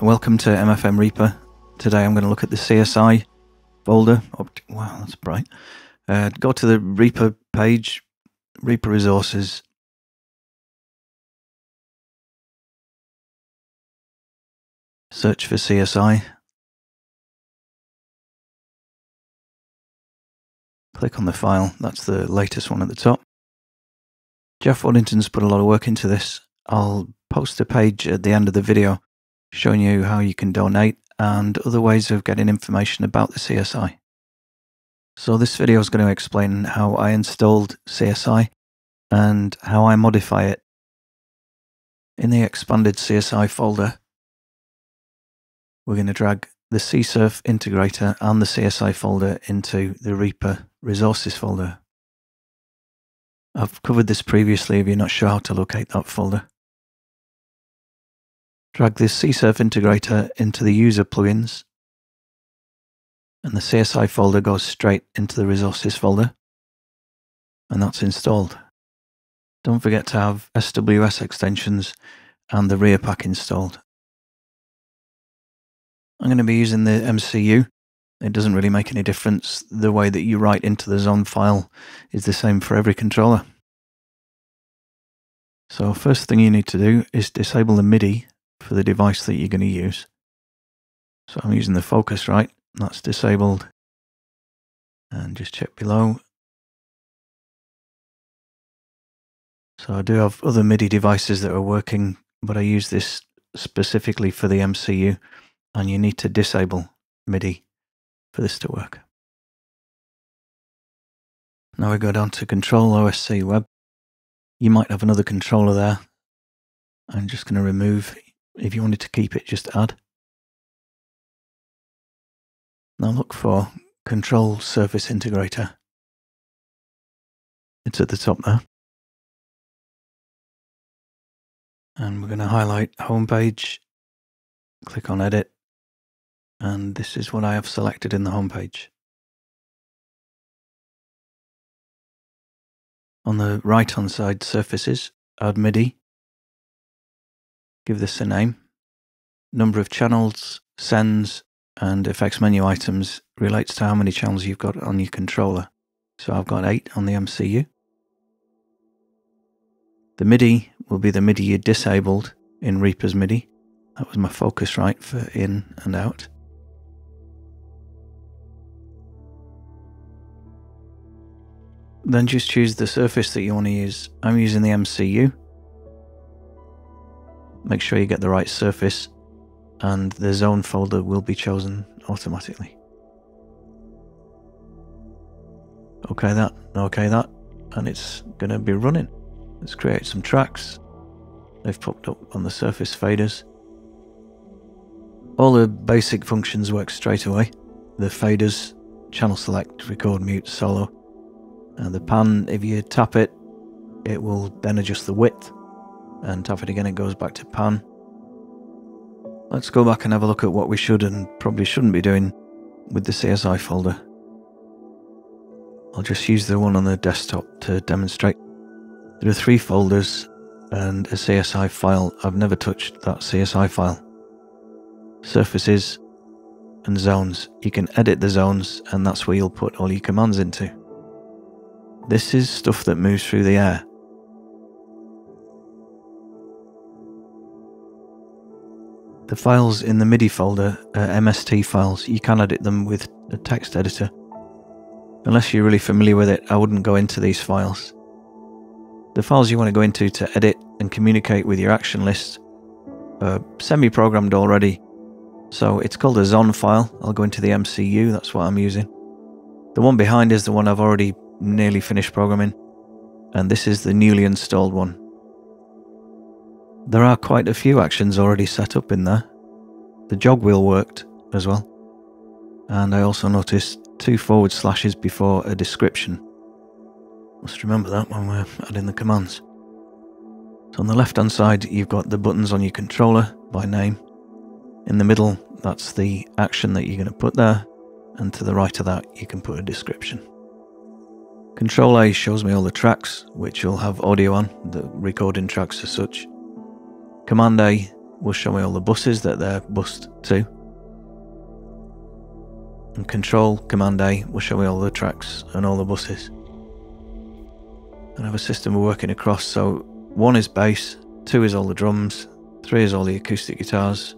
and welcome to MFM Reaper. Today I'm going to look at the CSI folder. Wow, that's bright. Go to the Reaper page, Reaper Resources. Search for CSI. Click on the file, that's the latest one at the top. Jeff Waddington's put a lot of work into this. I'll post a page at the end of the video showing you how you can donate and other ways of getting information about the CSI. So this video is going to explain how I installed CSI and how I modify it. In the expanded CSI folder, we're going to drag the CSurf integrator and the CSI folder into the Reaper resources folder. I've covered this previously if you're not sure how to locate that folder. Drag the CSurf integrator into the user plugins and the CSI folder goes straight into the resources folder, and that's installed. Don't forget to have SWS extensions and the rear pack installed. I'm going to be using the MCU. It doesn't really make any difference. The way that you write into the Zon file is the same for every controller. So first thing you need to do is disable the MIDI for the device that you're going to use. So I'm using the Focusrite, that's disabled. And just check below. So I do have other MIDI devices that are working, but I use this specifically for the MCU, and you need to disable MIDI for this to work. Now we go down to Control OSC Web. You might have another controller there. I'm just going to remove. If you wanted to keep it, just add. Now look for Control Surface Integrator. It's at the top there. And we're going to highlight Homepage, click on Edit, and this is what I have selected in the homepage. On the right-hand side, Surfaces, add MIDI, give this a name, number of channels, sends, and effects menu items relates to how many channels you've got on your controller. So I've got 8 on the MCU. The MIDI will be the MIDI you disabled in Reaper's MIDI. That was my Focusrite for in and out. Then just choose the surface that you want to use. I'm using the MCU. Make sure you get the right surface, and the Zone folder will be chosen automatically. OK that, and it's going to be running. Let's create some tracks. They've popped up on the surface faders. All the basic functions work straight away. The faders, channel select, record, mute, solo. And the pan, if you tap it, it will then adjust the width, and tap it again, it goes back to pan. Let's go back and have a look at what we should and probably shouldn't be doing with the CSI folder. I'll just use the one on the desktop to demonstrate. There are 3 folders and a CSI file. I've never touched that CSI file. Surfaces and zones. You can edit the zones, and that's where you'll put all your commands into. This is stuff that moves through the air. The files in the MIDI folder are MST files. You can edit them with a text editor. Unless you're really familiar with it, I wouldn't go into these files. The files you want to go into to edit and communicate with your action list are semi-programmed already. So it's called a Zon file. I'll go into the MCU, that's what I'm using. The one behind is the one I've already nearly finished programming, and this is the newly installed one. There are quite a few actions already set up in there. The jog wheel worked as well. And I also noticed 2 forward slashes before a description. Must remember that when we're adding the commands. So on the left hand side you've got the buttons on your controller by name. In the middle, that's the action that you're going to put there, and to the right of that you can put a description. Control A shows me all the tracks, which will have audio on, the recording tracks as such. Command A will show me all the buses that they're bused to. And Control Command A will show me all the tracks and all the buses. And I have a system we're working across, so 1 is bass, 2 is all the drums, 3 is all the acoustic guitars,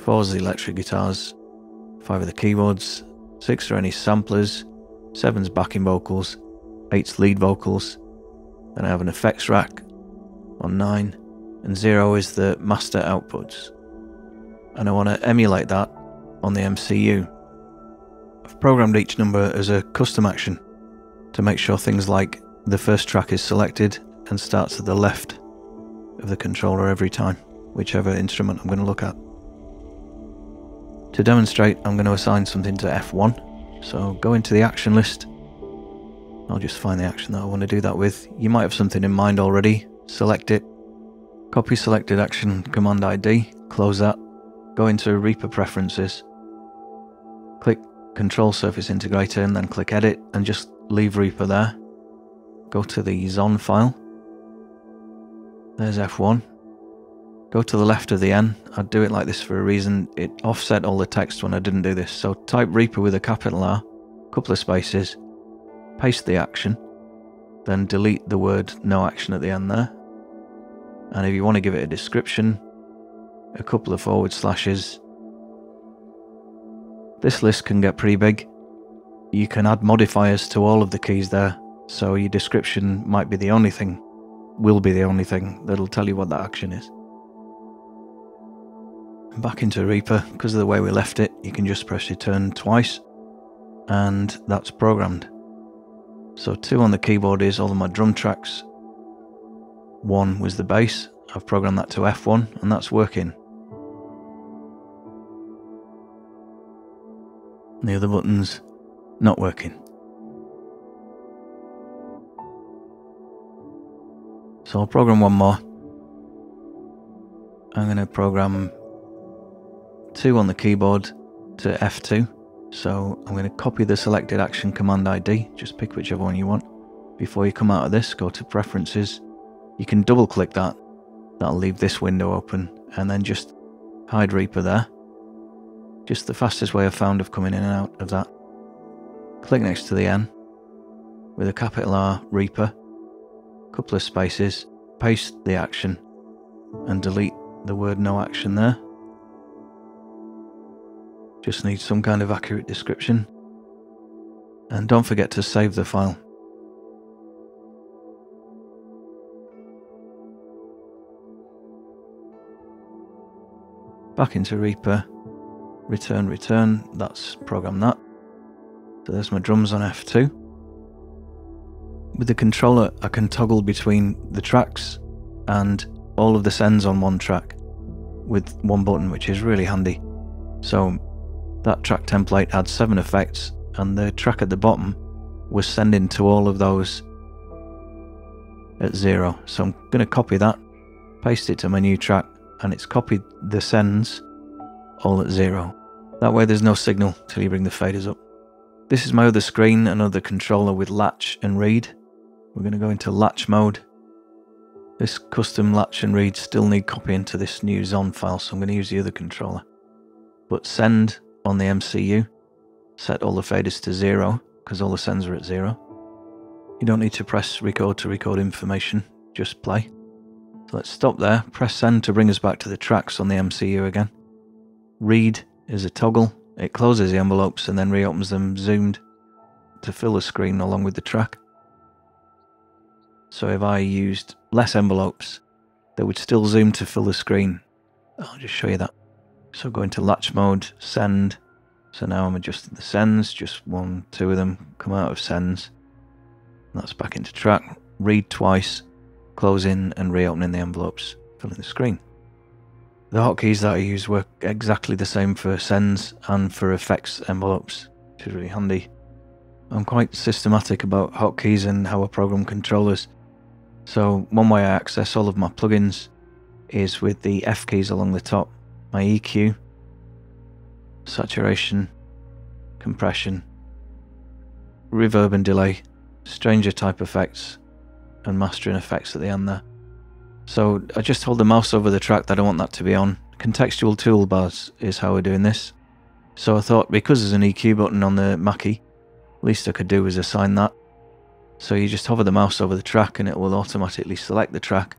4 is the electric guitars, 5 are the keyboards, 6 are any samplers, 7's backing vocals, 8's lead vocals, and I have an effects rack on 9, and 0 is the master outputs. And I want to emulate that on the MCU. I've programmed each number as a custom action to make sure things like the first track is selected and starts at the left of the controller every time, whichever instrument I'm going to look at. To demonstrate, I'm going to assign something to F1, so go into the action list. I'll just find the action that I want to do that with. You might have something in mind already. Select it, copy selected action, Command ID, close that, go into Reaper Preferences, click Control Surface Integrator and then click Edit, and just leave Reaper there. Go to the Zon file, there's F1, go to the left of the N. I'd do it like this for a reason, it offset all the text when I didn't do this, so type Reaper with a capital R, couple of spaces, paste the action, then delete the word no action at the end there. And if you want to give it a description, a couple of forward slashes. This list can get pretty big. You can add modifiers to all of the keys there, so your description might be the only thing, will be the only thing that'll tell you what that action is. Back into Reaper, because of the way we left it, you can just press return twice, and that's programmed. So 2 on the keyboard is all of my drum tracks, 1 was the bass, I've programmed that to F1 and that's working. The other button's not working. So I'll program one more. I'm going to program 2 on the keyboard to F2. So I'm going to copy the selected action command ID, just pick whichever one you want. Before you come out of this, go to Preferences. You can double click that, that'll leave this window open, and then just hide Reaper there. Just the fastest way I've found of coming in and out of that. Click next to the N with a capital R, Reaper, couple of spaces, paste the action and delete the word no action there. Just need some kind of accurate description. And don't forget to save the file. Back into Reaper, return, return, that's programmed that. So there's my drums on F2. With the controller, I can toggle between the tracks and all of the sends on one track with one button, which is really handy. So that track template had 7 effects, and the track at the bottom was sending to all of those at 0. So I'm going to copy that, paste it to my new track, and it's copied the sends all at 0. That way there's no signal till you bring the faders up. This is my other screen, another controller with latch and read. We're going to go into latch mode. This custom latch and read still need copying to this new Zon file, so I'm going to use the other controller. But send on the MCU, set all the faders to 0, because all the sends are at 0. You don't need to press record to record information, just play. So let's stop there, press send to bring us back to the tracks on the MCU again. Read is a toggle, it closes the envelopes and then reopens them zoomed to fill the screen along with the track. So if I used less envelopes, they would still zoom to fill the screen. I'll just show you that. So go into latch mode, send. So now I'm adjusting the sends, just 1, 2 of them come out of sends. And that's back into track. Read twice, closing and reopening the envelopes, filling the screen. The hotkeys that I use work exactly the same for sends and for effects envelopes, which is really handy. I'm quite systematic about hotkeys and how I program controllers. So one way I access all of my plugins is with the F keys along the top. My EQ, saturation, compression, reverb and delay, stranger type effects, and mastering effects at the end there. So I just hold the mouse over the track that I want that to be on, contextual toolbars is how we're doing this. So I thought, because there's an EQ button on the Mackie, least I could do was assign that. So you just hover the mouse over the track and it will automatically select the track,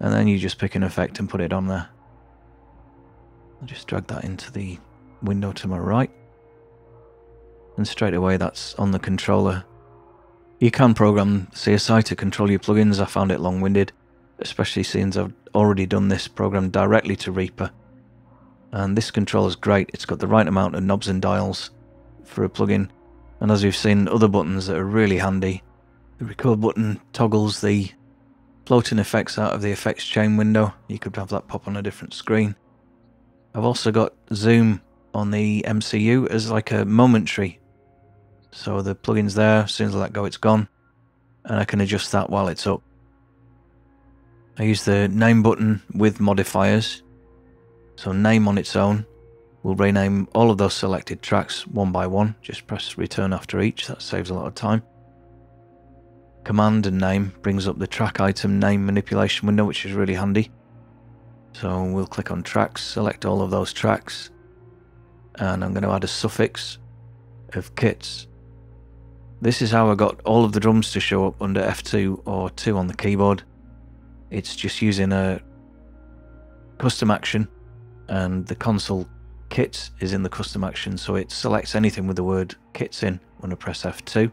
and then you just pick an effect and put it on there. I'll just drag that into the window to my right, and straight away that's on the controller. You can program CSI to control your plugins. I found it long-winded, especially since I've already done this program directly to Reaper. And this controller is great. It's got the right amount of knobs and dials for a plugin. And as we've seen, other buttons that are really handy. The record button toggles the floating effects out of the effects chain window. You could have that pop on a different screen. I've also got zoom on the MCU as like a momentary. So the plugin's there, as soon as I let go it's gone. And I can adjust that while it's up. I use the name button with modifiers. So name on its own will rename all of those selected tracks one by one. Just press return after each, that saves a lot of time. Command and name brings up the track item name manipulation window, which is really handy. So we'll click on tracks, select all of those tracks, and I'm going to add a suffix of kits. This is how I got all of the drums to show up under F2 or 2 on the keyboard. It's just using a custom action, and the console kits is in the custom action, so it selects anything with the word kits in when I press F2,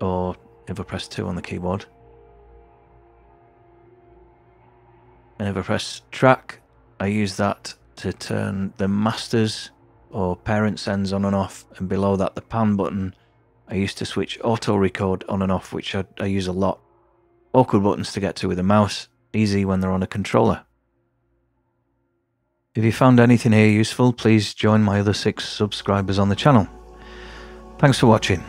or if I press 2 on the keyboard. And if I press track, I use that to turn the masters or parent sends on and off, and below that the pan button I used to switch auto record on and off, which I use a lot. Awkward buttons to get to with a mouse, easy when they're on a controller. If you found anything here useful, please join my other 6 subscribers on the channel. Thanks for watching.